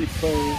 with bow.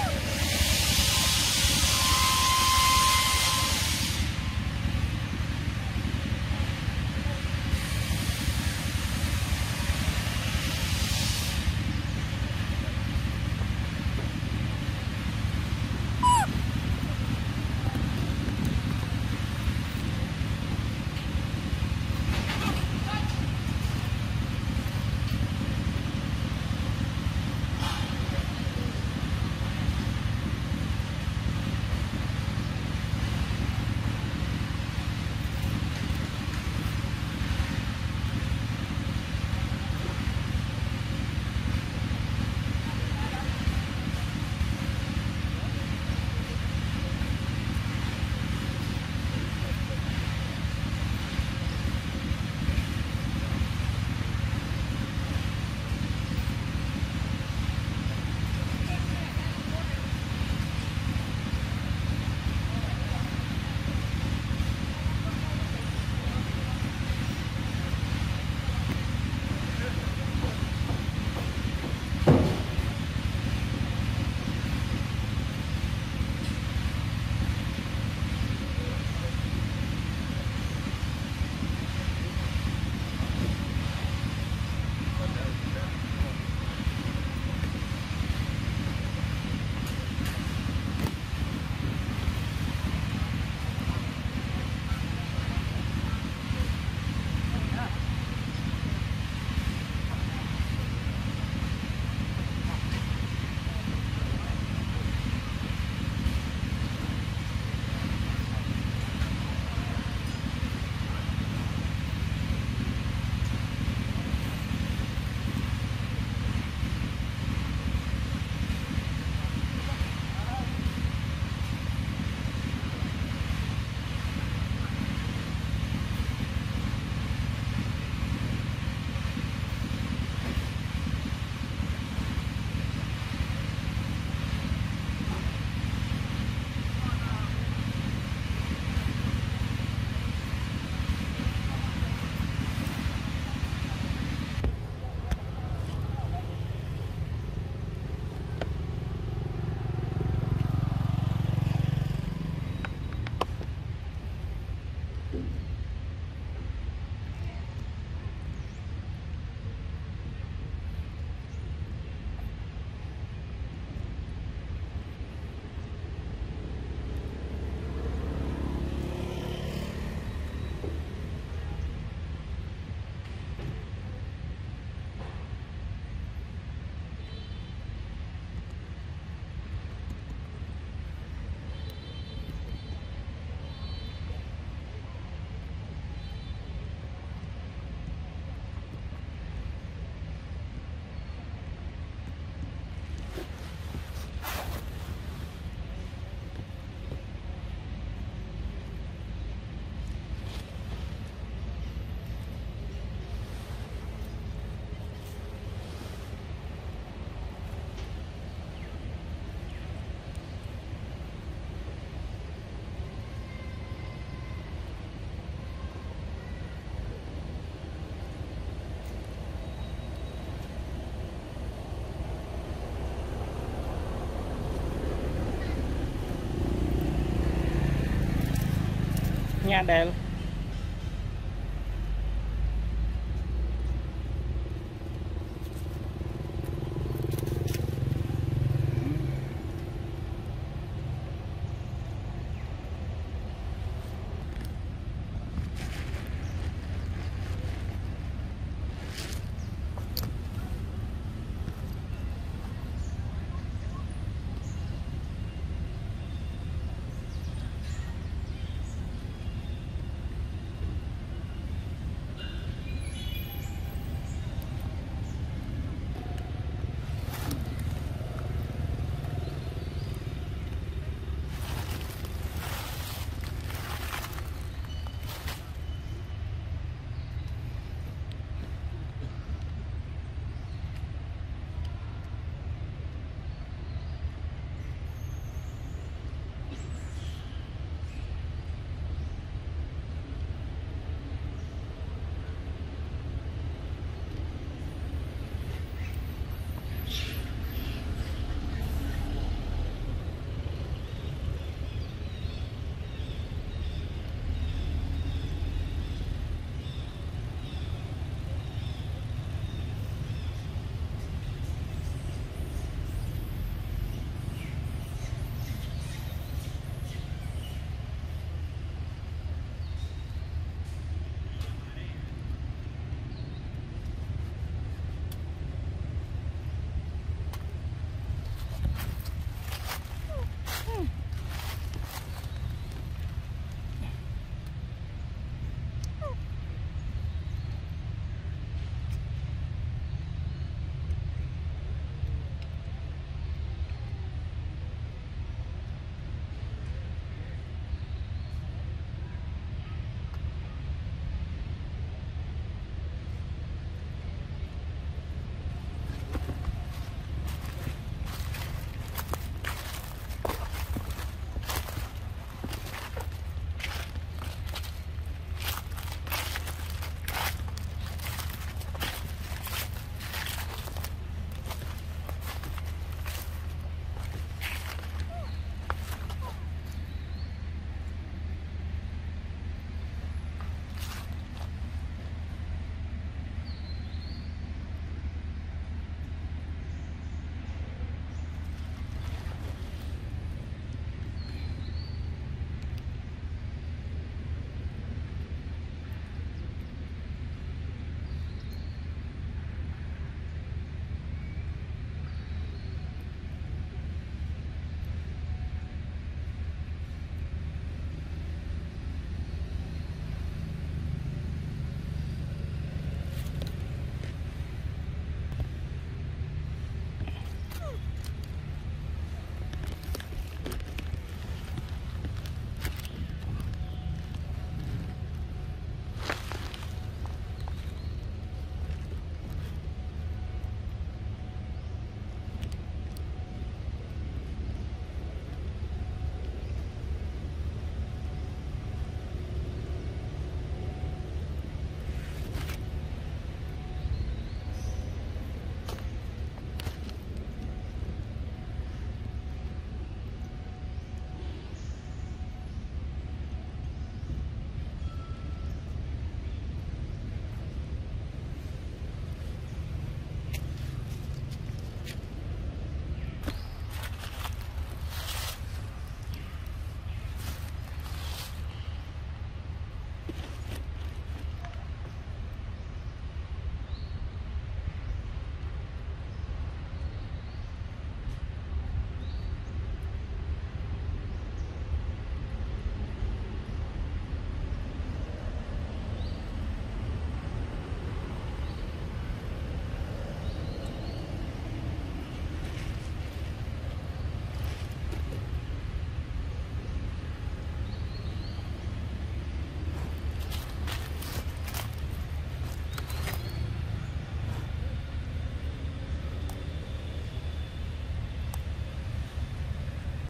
Nhà đèn